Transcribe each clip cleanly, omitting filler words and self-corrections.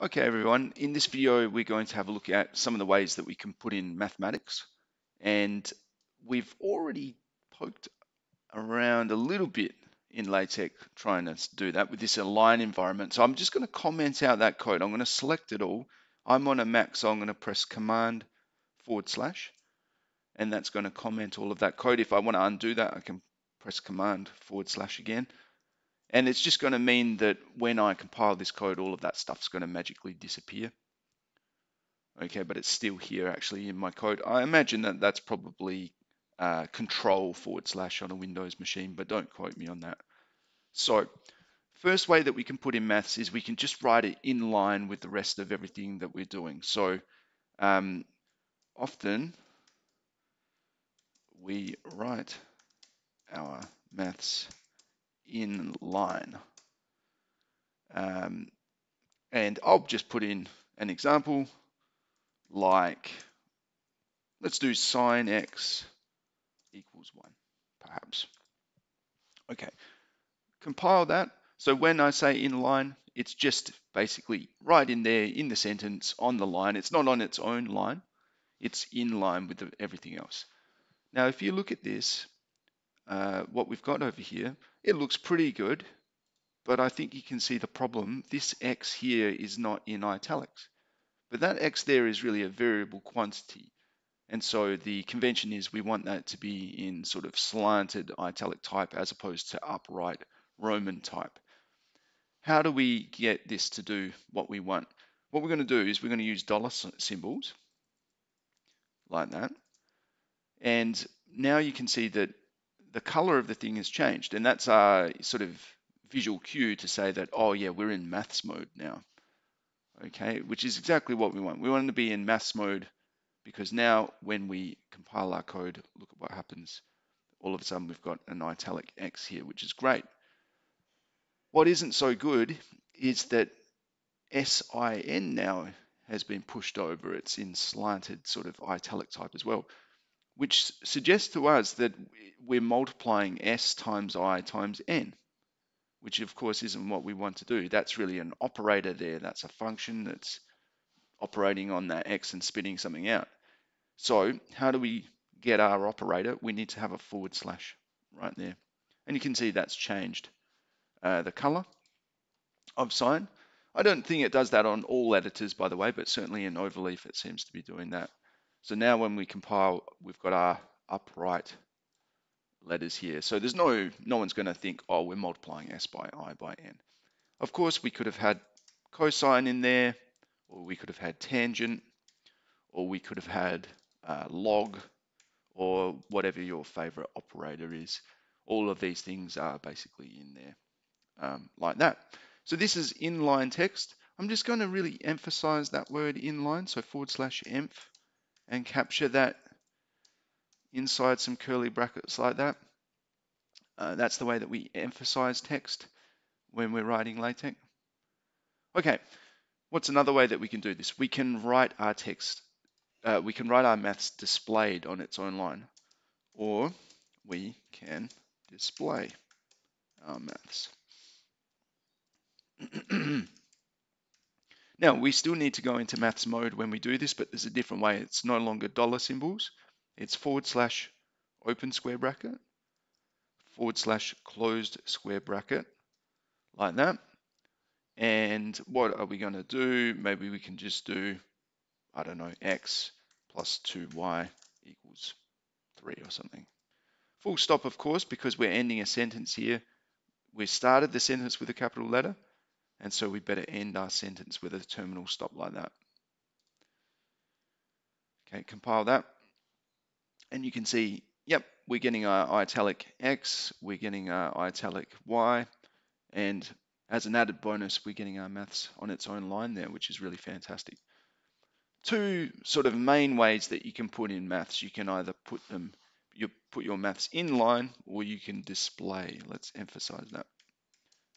Okay everyone, in this video we're going to have a look at some of the ways that we can put in mathematics, and we've already poked around a little bit in LaTeX trying to do that with this align environment. So I'm just going to comment out that code. I'm going to select it all. I'm on a Mac, so I'm going to press Command/, and that's going to comment all of that code. If I want to undo that, I can press Command// again. And it's just going to mean that when I compile this code, all of that stuff's going to magically disappear. Okay, but it's still here actually in my code. I imagine that that's probably Control// on a Windows machine, but don't quote me on that. So first way that we can put in maths is we can just write it in line with the rest of everything that we're doing. So often we write our maths in line, and I'll just put in an example. Like, let's do sin x equals 1, perhaps. Okay, compile that. So when I say in line, it's just basically right in there in the sentence on the line. It's not on its own line. It's in line with everything else. Now, if you look at this, what we've got over here, it looks pretty good, but I think you can see the problem. This X here is not in italics, but that X there is really a variable quantity. And so the convention is we want that to be in sort of slanted italic type as opposed to upright Roman type. How do we get this to do what we want? What we're going to do is we're going to use dollar symbols like that. And now you can see that the color of the thing has changed, and that's our sort of visual cue to say that, oh yeah, we're in maths mode now. Okay, which is exactly what we want. We want to be in maths mode because now when we compile our code, look at what happens. All of a sudden we've got an italic X here, which is great. What isn't so good is that SIN now has been pushed over. It's in slanted sort of italic type as well, which suggests to us that we're multiplying S times I times N, which of course isn't what we want to do. That's really an operator there. That's a function that's operating on that X and spitting something out. So how do we get our operator? We need to have a / right there. And you can see that's changed the color of sign. I don't think it does that on all editors, by the way, but certainly in Overleaf, it seems to be doing that. So now when we compile, we've got our upright letters here. So there's no one's going to think, oh, we're multiplying S by I by N. Of course, we could have had cosine in there, or we could have had tangent, or we could have had log, or whatever your favorite operator is. All of these things are basically in there like that. So this is inline text. I'm just going to really emphasize that word inline. So /env. And capture that inside some curly brackets like that. That's the way that we emphasize text when we're writing LaTeX. Okay, what's another way that we can do this? We can write our text, we can write our maths displayed on its own line, or we can display our maths. Now, we still need to go into maths mode when we do this, but there's a different way. It's no longer dollar symbols. It's /{open} /{closed} like that. And what are we going to do? Maybe we can just do, I don't know, x + 2y = 3 or something. Full stop, of course, because we're ending a sentence here. We started the sentence with a capital letter, and so we better end our sentence with a terminal stop like that. Okay, compile that. And you can see, yep, we're getting our italic X, we're getting our italic Y, and as an added bonus, we're getting our maths on its own line there, which is really fantastic. Two sort of main ways that you can put in maths. You can either put your maths in line, or you can display. Let's emphasize that.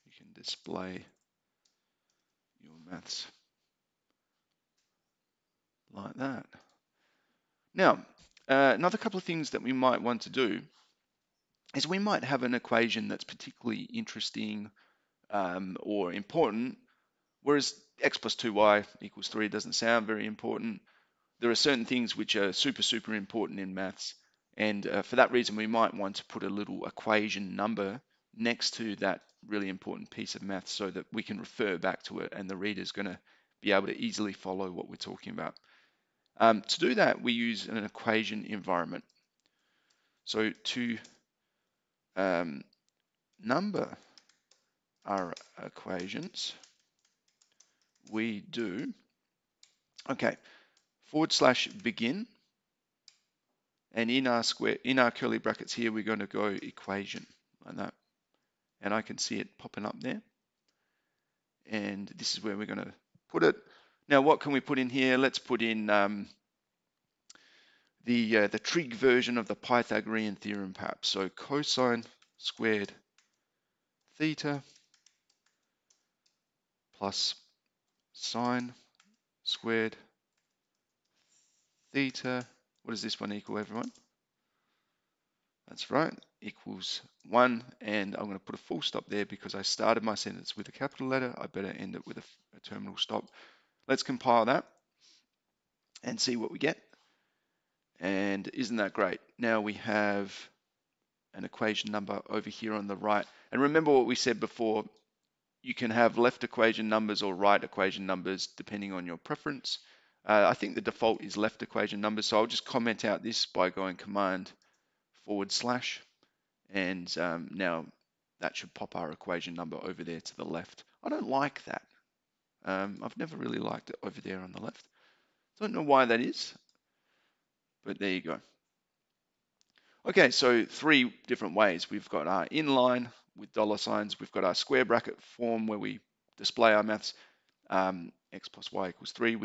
You can display your maths like that. Now, another couple of things that we might want to do is we might have an equation that's particularly interesting or important, whereas x plus 2y equals 3 doesn't sound very important. There are certain things which are super, super important in maths. And for that reason, we might want to put a little equation number next to that really important piece of math so that we can refer back to it and the reader's going to be able to easily follow what we're talking about. To do that, we use an equation environment. So to number our equations, we do, okay, /begin, and in our square, in our curly brackets here, we're going to go equation like that. And I can see it popping up there. And this is where we're going to put it. Now, what can we put in here? Let's put in the trig version of the Pythagorean theorem, perhaps. So cosine squared theta plus sine squared theta. What does this one equal, everyone? That's right, equals 1. And I'm going to put a full stop there because I started my sentence with a capital letter. I better end it with a terminal stop. Let's compile that and see what we get. And isn't that great? Now we have an equation number over here on the right. And remember what we said before, you can have left equation numbers or right equation numbers depending on your preference. I think the default is left equation numbers, so I'll just comment out this by going command / and now that should pop our equation number over there to the left. I don't like that. I've never really liked it over there on the left. Don't know why that is, but there you go. Okay, so three different ways. We've got our inline with dollar signs. We've got our square bracket form where we display our maths. X plus y equals 3.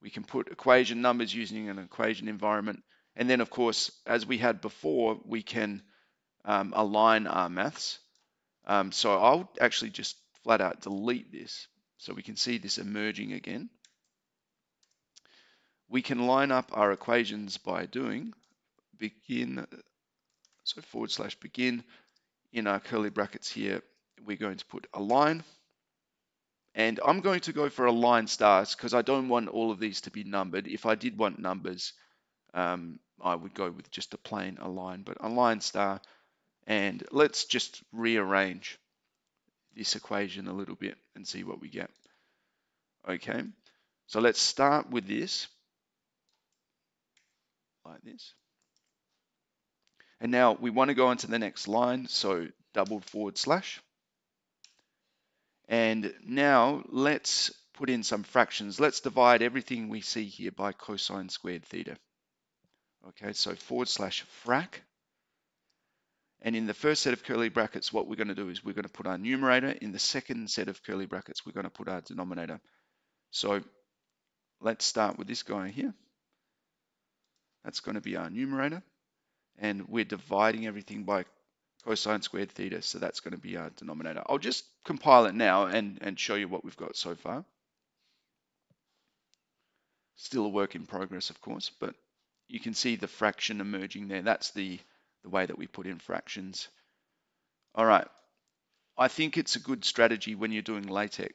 We can put equation numbers using an equation environment. And then, of course, as we had before, we can align our maths. So I'll actually just flat out delete this so we can see this emerging again. We can line up our equations by doing begin, so /begin. In our curly brackets here, we're going to put align. And I'm going to go for align stars because I don't want all of these to be numbered. If I did want numbers, I would go with just a plain align, but align star. And let's just rearrange this equation a little bit and see what we get. Okay, so let's start with this, like this. And now we want to go on to the next line, so // and now let's put in some fractions. Let's divide everything we see here by cosine squared theta. Okay, so /frac. And in the first set of curly brackets, what we're going to do is we're going to put our numerator. In the second set of curly brackets, we're going to put our denominator. So let's start with this guy here. That's going to be our numerator. And we're dividing everything by cosine squared theta. So that's going to be our denominator. I'll just compile it now and show you what we've got so far. Still a work in progress, of course, but you can see the fraction emerging there. That's the way that we put in fractions. All right. I think it's a good strategy when you're doing LaTeX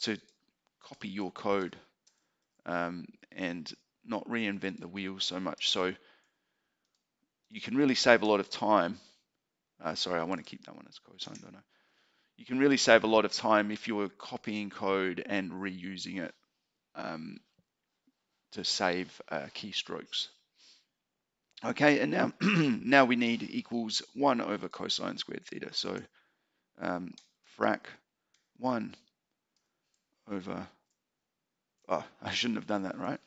to copy your code and not reinvent the wheel so much. So you can really save a lot of time. Sorry, I want to keep that one as cosine, don't I? You can really save a lot of time if you're copying code and reusing it to save keystrokes. Okay, and now, now we need equals 1 over cosine squared theta. So frac 1 over, oh, I shouldn't have done that, right?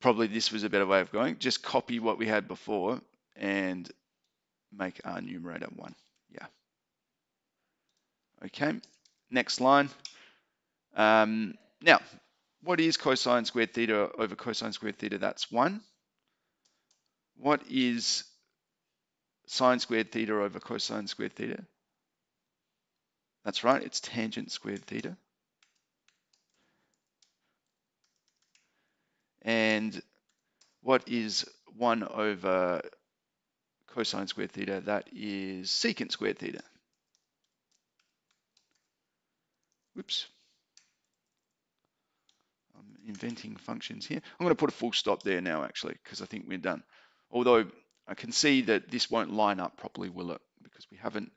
Probably this was a better way of going. Just copy what we had before and make our numerator 1. Yeah. Okay, next line. Now, what is cosine squared theta over cosine squared theta? That's 1. What is sine squared theta over cosine squared theta? That's right, it's tangent squared theta. And what is 1 over cosine squared theta? That is secant squared theta. Whoops. inventing functions here. I'm going to put a full stop there now, actually, because I think we're done. Although I can see that this won't line up properly, will it? Because we haven't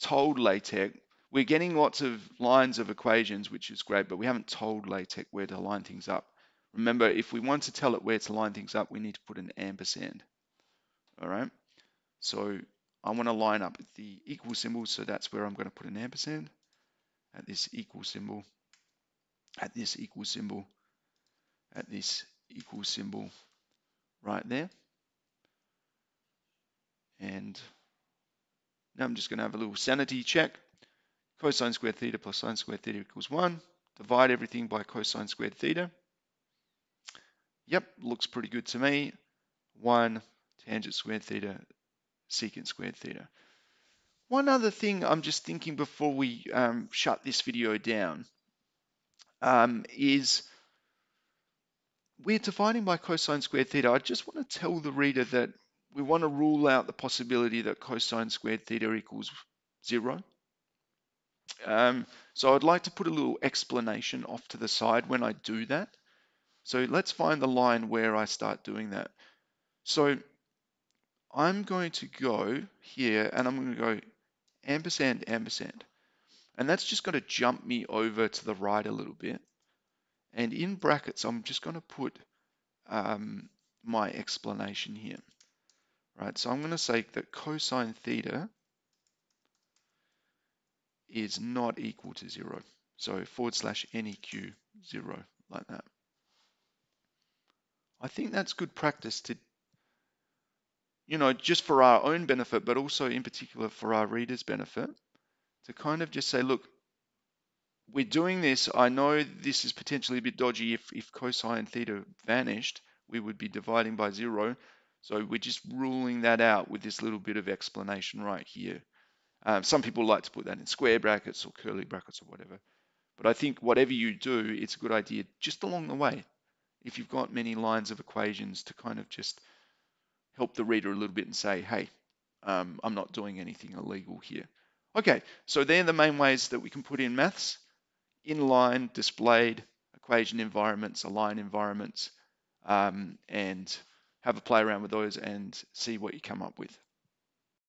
told LaTeX. We're getting lots of lines of equations, which is great, but we haven't told LaTeX where to line things up. Remember, if we want to tell it where to line things up, we need to put an ampersand. All right. So I want to line up the equal symbol. So that's where I'm going to put an ampersand, at this equal symbol, at this equal symbol, at this equal symbol right there. And now I'm just going to have a little sanity check. Cosine squared theta plus sine squared theta equals 1. Divide everything by cosine squared theta. Yep, looks pretty good to me. 1 tangent squared theta, secant squared theta. One other thing I'm just thinking before we shut this video down is we're dividing by cosine squared theta. I just want to tell the reader that we want to rule out the possibility that cosine squared theta equals 0. So I'd like to put a little explanation off to the side when I do that. So let's find the line where I start doing that. So I'm going to go here and I'm going to go ampersand, ampersand. And that's just going to jump me over to the right a little bit. And in brackets, I'm just going to put my explanation here. Right, so I'm going to say that cosine theta is not equal to 0. So /NEQ 0, like that. I think that's good practice to, you know, just for our own benefit, but also in particular for our readers' benefit, to kind of just say, look, we're doing this. I know this is potentially a bit dodgy. If cosine theta vanished, we would be dividing by 0. So we're just ruling that out with this little bit of explanation right here. Some people like to put that in square brackets or curly brackets or whatever. But I think whatever you do, it's a good idea just along the way, if you've got many lines of equations, to kind of just help the reader a little bit and say, hey, I'm not doing anything illegal here. Okay, so they're the main ways that we can put in maths: inline, displayed, equation environments, align environments, and have a play around with those and see what you come up with.